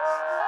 You